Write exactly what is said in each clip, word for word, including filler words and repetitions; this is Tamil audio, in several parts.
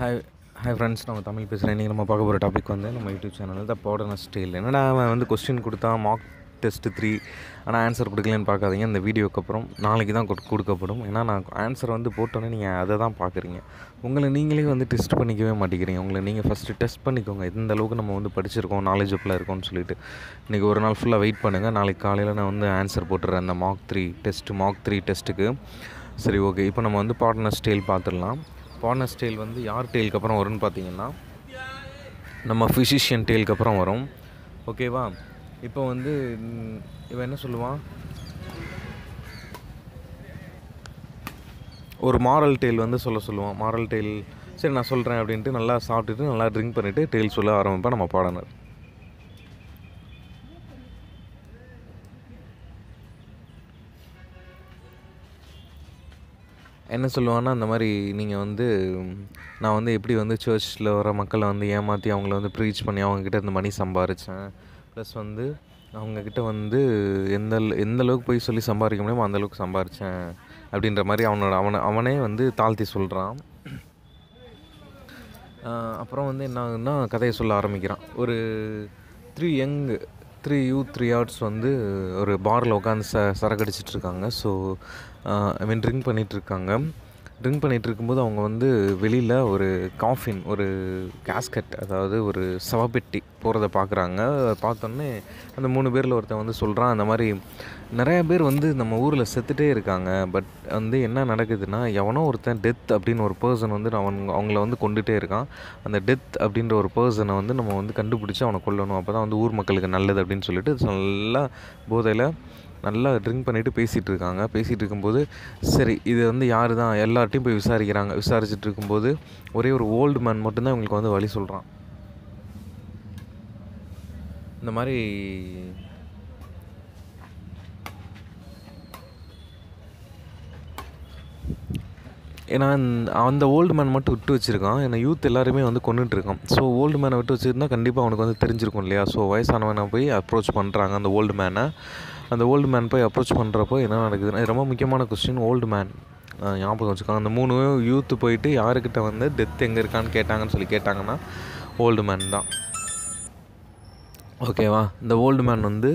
ஹாய் ஹாய் ஃப்ரெண்ட்ஸ், நம்ம தமிழ் பேசுகிறேன். இன்றைக்கி நம்ம பார்க்க போகிற டாபிக் வந்து நம்ம யூடியூப் சேனல் தான் பார்டனர்ஸ் டேல். என்னடா அவன் வந்து கொஸ்டின் கொடுத்தா மார்க் டெஸ்ட்டு த்ரீ, ஆனால் ஆன்சர் கொடுக்கலன்னு பார்க்காதீங்க. இந்த வீடியோக்கு அப்புறம் நாளைக்கு தான் கொடுக்கப்படும். ஏன்னா நான் ஆன்சர் வந்து போட்டோன்னே நீங்கள் அதை தான் பார்க்குறீங்க. உங்களை நீங்களே வந்து டெஸ்ட் பண்ணிக்கவே மாட்டேங்கிறீங்க. உங்களை நீங்கள் ஃபஸ்ட்டு டெஸ்ட் பண்ணிக்கோங்க, எந்த அளவுக்கு நம்ம வந்து படிச்சிருக்கோம், நாலேஜபிளாக இருக்கோம்னு சொல்லிட்டு. இன்றைக்கி ஒரு நாள் ஃபுல்லாக வெயிட் பண்ணுங்கள். நாளைக்கு காலையில் நான் வந்து ஆன்சர் போட்டுடுறேன் அந்த mark three test mark three டெஸ்ட்டுக்கு. சரி, ஓகே. இப்போ நம்ம வந்து பார்டனர்ஸ் டேல் பார்த்துடலாம். பார்டனர்ஸ் டேல் வந்து யார் டேலுக்கு அப்புறம் வரும்னு பார்த்தீங்கன்னா நம்ம ஃபிசிஷியன் டேலுக்கு அப்புறம் வரும். ஓகேவா? இப்போ வந்து இவன் என்ன சொல்லுவான், ஒரு மாரல் டேல் வந்து சொல்ல சொல்லுவான். மாரல் டேல் சரி நான் சொல்கிறேன் அப்படின்ட்டு நல்லா சாப்பிட்டுட்டு நல்லா ட்ரிங்க் பண்ணிவிட்டு டேல் சொல்ல ஆரம்பிப்பா நம்ம பார்டனர். என்ன சொல்லுவாங்கன்னா, அந்த மாதிரி நீங்கள் வந்து நான் வந்து எப்படி வந்து சர்ச்சில் வர மக்களை வந்து ஏமாற்றி அவங்கள வந்து ப்ரீச் பண்ணி அவங்கக்கிட்ட இந்த மணி சம்பாரித்தேன், ப்ளஸ் வந்து அவங்கக்கிட்ட வந்து எந்த எந்த அளவுக்கு போய் சொல்லி சம்பாதிக்க முடியுமோ அந்தளவுக்கு சம்பாரித்தேன் அப்படின்ற மாதிரி அவனோட அவனை அவனே வந்து தாழ்த்தி சொல்கிறான். அப்புறம் வந்து என்ன ஆகுதுன்னா கதையை சொல்ல ஆரம்பிக்கிறான். ஒரு three young three you three arts வந்து ஒரு பாரில் உட்காந்து ச சரக்கடிச்சிட்ருக்காங்க. ஸோ ஐ மீன் ட்ரிங்க் பண்ணிகிட்ருக்காங்க. ட்ரிங்க் பண்ணிகிட்டு இருக்கும்போது அவங்க வந்து வெளியில் ஒரு காஃபின் ஒரு கேஸ்கட், அதாவது ஒரு சவப்பெட்டி போகிறத பார்க்குறாங்க. பார்த்தோன்னே அந்த மூணு பேரில் ஒருத்தன் வந்து சொல்கிறான், அந்த மாதிரி நிறையா பேர் வந்து நம்ம ஊரில் செத்துட்டே இருக்காங்க, பட் வந்து என்ன நடக்குதுன்னா எவனோ ஒருத்தன் டெத் அப்படின்னு ஒரு பர்சன் வந்து அவன் அவங்கள வந்து கொண்டுகிட்டே இருக்கான். அந்த டெத் அப்படின்ற ஒரு பர்சனை வந்து நம்ம வந்து கண்டுபிடிச்சி அவனை கொல்லணும், அப்போ தான் வந்து ஊர் மக்களுக்கு நல்லது அப்படின்னு சொல்லிட்டு நல்லா போதையில் நல்லா ட்ரிங்க் பண்ணிவிட்டு பேசிகிட்டு இருக்காங்க. பேசிகிட்டு இருக்கும்போது சரி இது வந்து யார் தான் எல்லார்ட்டையும் போய் விசாரிக்கிறாங்க. விசாரிச்சுட்டு இருக்கும்போது ஒரே ஒரு ஓல்டு மேன் மட்டும்தான் இவங்களுக்கு வந்து வழி சொல்கிறான். இந்த மாதிரி ஏன்னா அந்த ஓல்டு மேன் மட்டும் விட்டு வச்சுருக்கான். ஏன்னா யூத் எல்லாருமே வந்து கொண்டுட்டுருக்கான். ஸோ ஓல்டு மேனை விட்டு வச்சுருந்தா கண்டிப்பாக அவனுக்கு வந்து தெரிஞ்சிருக்கும் இல்லையா? ஸோ வயசானவனை போய் அப்ரோச் பண்ணுறாங்க அந்த ஓல்டு மேனை. அந்த ஓல்டு மேன் போய் அப்ரோச் பண்ணுறப்போ என்ன நடக்குதுன்னா, ரொம்ப முக்கியமான கொஸ்டின், ஓல்டு மேன் ஞாபகம் வச்சுக்காங்க. அந்த மூணு யூத்து போயிட்டு யாருக்கிட்ட வந்து டெத் எங்கே இருக்கான்னு கேட்டாங்கன்னு சொல்லி கேட்டாங்கன்னா ஓல்டு மேன் தான். ஓகேவா? இந்த ஓல்டு மேன் வந்து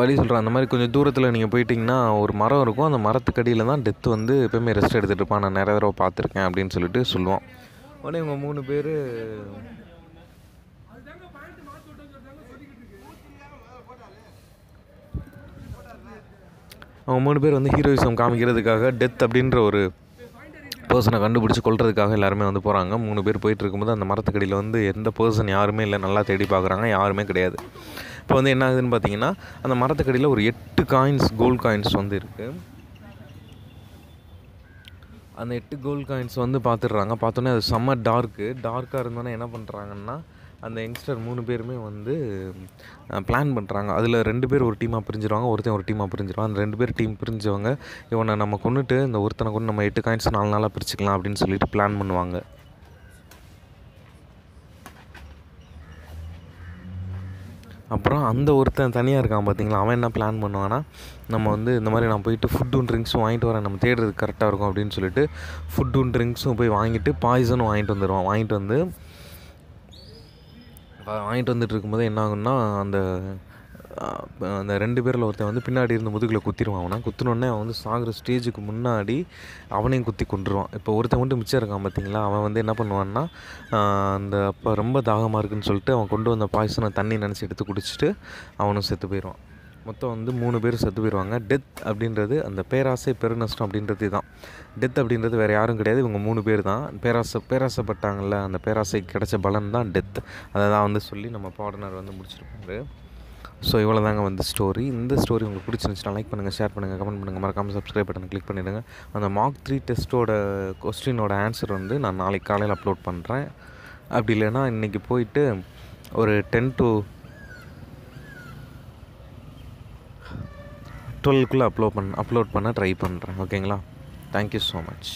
வழி சொல்கிறேன், அந்த மாதிரி கொஞ்சம் தூரத்தில் நீங்கள் போயிட்டிங்கன்னா ஒரு மரம் இருக்கும், அந்த மரத்துக்கடியில் தான் டெத்து வந்து எப்போயுமே ரெஸ்ட் எடுத்துகிட்டு இருப்பான், நான் நிறைய தடவை பார்த்துருக்கேன் அப்படின்னு சொல்லிட்டு சொல்லுவான். உடனே இவங்க மூணு பேர் அவங்க மூணு பேர் வந்து ஹீரோயிசம் காமிக்கிறதுக்காக டெத் அப்படின்ற ஒரு பர்சனை கண்டுபிடிச்சி கொள்றதுக்காக எல்லாருமே வந்து போகிறாங்க. மூணு பேர் போயிட்டு இருக்கும்போது அந்த மரத்துக்கடியில் வந்து எந்த பர்சன் யாருமே இல்லை. நல்லா தேடி பார்க்குறாங்க, யாருமே கிடையாது. இப்போ வந்து என்ன ஆகுதுன்னு பார்த்தீங்கன்னா அந்த மரத்துக்கடியில் ஒரு எட்டு காயின்ஸ் கோல்டு காயின்ஸ் வந்து இருக்குது. அந்த எட்டு கோல்டு காயின்ஸ் வந்து பார்த்துடுறாங்க. பார்த்தோன்னே அது செம்ம டார்க்கு. டார்க்காக இருந்தோன்னே என்ன பண்ணுறாங்கன்னா அந்த யங்ஸ்டர் மூணு பேருமே வந்து பிளான் பண்ணுறாங்க. அதில் ரெண்டு பேர் ஒரு டீமாக பிரிஞ்சிருவாங்க, ஒருத்தன் ஒரு டீமாக பிரிஞ்சிருவாங்க. அந்த ரெண்டு பேர் டீம் பிரிஞ்சவங்க இவனை நம்ம கொண்டுட்டு இந்த ஒருத்தனை கொண்டு நம்ம எட்டு காயின்ஸ் நாலு நாளாக பிரிச்சுக்கலாம் அப்படின்னு சொல்லிட்டு பிளான் பண்ணுவாங்க. அப்புறம் அந்த ஒருத்தன் தனியாக இருக்கான் பார்த்தீங்களா, அவன் என்ன பிளான் பண்ணுவான்னா நம்ம வந்து இந்த மாதிரி நான் போயிட்டு ஃபுட்டும் ட்ரிங்க்ஸும் வாங்கிட்டு வரேன், நம்ம தேடுறதுக்கு கரெக்டாக இருக்கும் அப்படின்னு சொல்லிட்டு ஃபுட்டும் ட்ரிங்க்ஸும் போய் வாங்கிட்டு பாய்சனும் வாங்கிட்டு வந்துடுவான். வாங்கிட்டு வந்து வாங்கிட்டு வந்துட்டு இருக்கும்போது என்ன ஆகுன்னா அந்த அந்த ரெண்டு பேரில் ஒருத்தன் வந்து பின்னாடி இருந்து முதுகில் குத்திடுவான். அவனை குத்தினோடனே அவன் வந்து சாகிற ஸ்டேஜுக்கு முன்னாடி அவனையும் குத்தி கொண்டுருவான். இப்போ ஒருத்தன் மட்டும் மிச்சம் இருக்கான் பார்த்தீங்களா, அவன் வந்து என்ன பண்ணுவான்னா அந்த அப்போ ரொம்ப தாகமாக இருக்குன்னு சொல்லிட்டு அவன் கொண்டு வந்த பாய்சனை தண்ணி நினச்சி எடுத்து குடிச்சிட்டு அவனும் செத்து போயிடுவான். மொத்தம் வந்து மூணு பேரும் செத்து போயிடுவாங்க. டெத் அப்படின்றது அந்த பேராசை பெருநஷ்டம் அப்படின்றது தான். டெத் அப்படின்றது வேறு யாரும் கிடையாது, இவங்க மூணு பேர் தான். பேராசை பேராசைப்பட்டாங்கள்ல, அந்த பேராசை கிடைச்ச பலன் தான் டெத். அதை தான் வந்து சொல்லி நம்ம பார்டனர் வந்து முடிச்சிருப்பாரு. ஸோ இவ்வளோ தாங்க வந்து ஸ்டோரி. இந்த ஸ்டோரி உங்களுக்கு பிடிச்சிருந்துச்சுன்னா லைக் பண்ணுங்கள், ஷேர் பண்ணுங்கள், கமெண்ட் பண்ணுங்கள், மறக்காமல் சப்ஸ்கிரைப் பட்டனை கிளிக் பண்ணிவிடுங்க. அந்த மார்க் த்ரீ டெஸ்ட்டோட கொஸ்டினோட ஆன்சர் வந்து நான் நாளைக்கு காலையில் அப்லோட் பண்ணுறேன். அப்படி இல்லைன்னா இன்றைக்கி போயிட்டு ஒரு டென் டு டுவெல்க்குள்ளே அப்லோட் பண்ண அப்லோட் பண்ண ட்ரை பண்ணுறேன். ஓகேங்களா? Thank you so much.